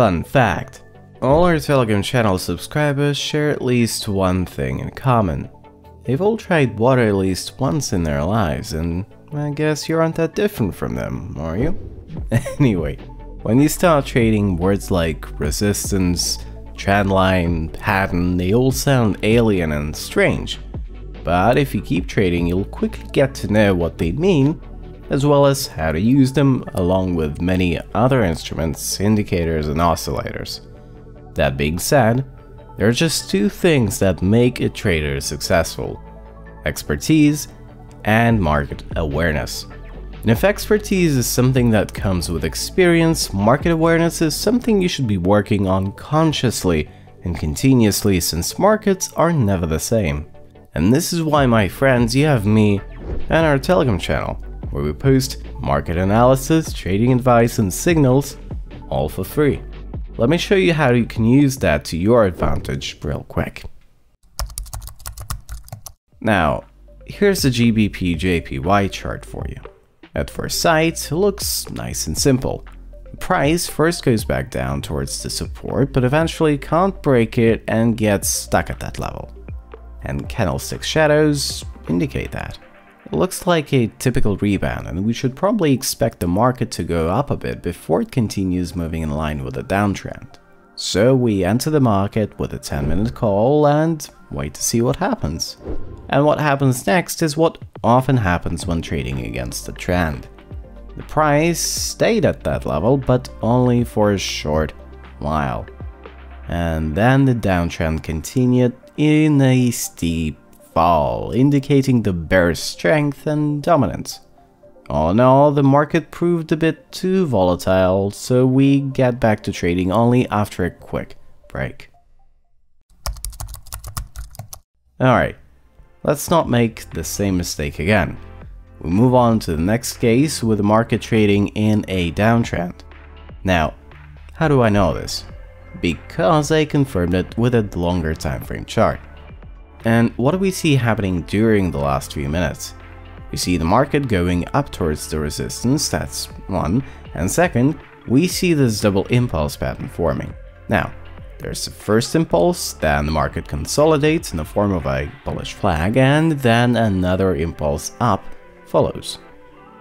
Fun fact, all our Telegram channel subscribers share at least one thing in common. They've all tried water at least once in their lives, and I guess you aren't that different from them, are you? Anyway, when you start trading words like resistance, trendline, pattern, they all sound alien and strange. But if you keep trading, you'll quickly get to know what they mean, as well as how to use them, along with many other instruments, indicators, and oscillators. That being said, there are just two things that make a trader successful: expertise and market awareness. And if expertise is something that comes with experience, market awareness is something you should be working on consciously and continuously, since markets are never the same. And this is why, my friends, you have me and our Telegram channel, where we post market analysis, trading advice, and signals, all for free. Let me show you how you can use that to your advantage real quick. Now, here's the GBP/JPY chart for you. At first sight, it looks nice and simple. The price first goes back down towards the support, but eventually can't break it and gets stuck at that level. And candlestick shadows indicate that. It looks like a typical rebound, and we should probably expect the market to go up a bit before it continues moving in line with the downtrend. So we enter the market with a 10-minute call and wait to see what happens. And what happens next is what often happens when trading against the trend. The price stayed at that level, but only for a short while. And then the downtrend continued in a steep fall, indicating the bear's strength and dominance. All in all, the market proved a bit too volatile, so we get back to trading only after a quick break. Alright, let's not make the same mistake again. We move on to the next case with the market trading in a downtrend. Now, how do I know this? Because I confirmed it with a longer time frame chart. And what do we see happening during the last few minutes? We see the market going up towards the resistance, that's one, and second, we see this double impulse pattern forming. Now, there's the first impulse, then the market consolidates in the form of a bullish flag, and then another impulse up follows.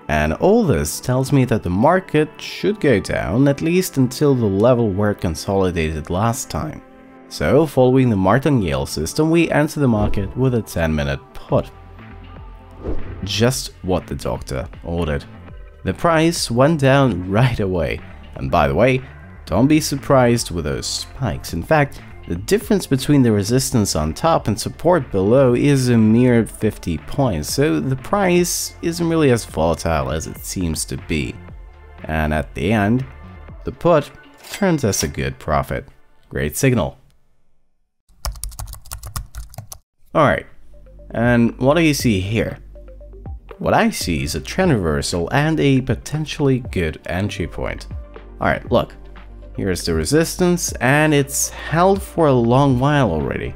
And all this tells me that the market should go down, at least until the level where it consolidated last time. So, following the martingale system, we enter the market with a 10-minute put. Just what the doctor ordered. The price went down right away. And by the way, don't be surprised with those spikes. In fact, the difference between the resistance on top and support below is a mere 50 points, so the price isn't really as volatile as it seems to be. And at the end, the put turns us a good profit. Great signal. Alright, and what do you see here? What I see is a trend reversal and a potentially good entry point. Alright, look, here's the resistance, and it's held for a long while already.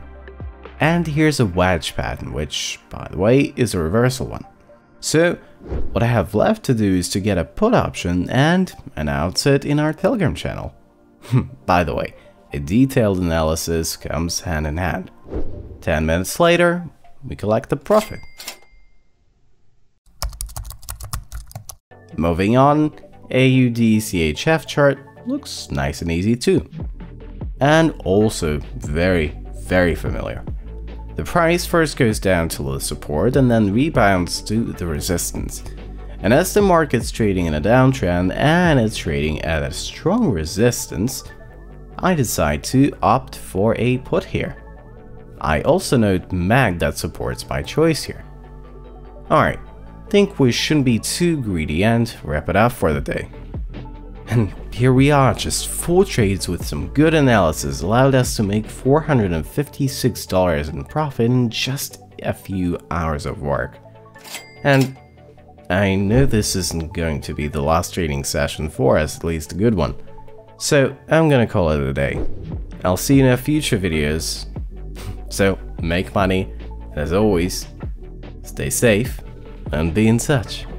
And here's a wedge pattern, which, by the way, is a reversal one. So, what I have left to do is to get a put option and announce it in our Telegram channel. By the way, a detailed analysis comes hand in hand. 10 minutes later, we collect the profit. Moving on, AUD/CHF chart looks nice and easy too. And also very, very familiar. The price first goes down to the support and then rebounds to the resistance. And as the market's trading in a downtrend and it's trading at a strong resistance, I decide to opt for a put here. I also note MACD that supports my choice here. Alright, think we shouldn't be too greedy and wrap it up for the day. And here we are, just 4 trades with some good analysis allowed us to make $456 in profit in just a few hours of work. And I know this isn't going to be the last trading session for us, at least a good one. So I'm gonna call it a day. I'll see you in our future videos. So, make money, and as always, stay safe and be in touch.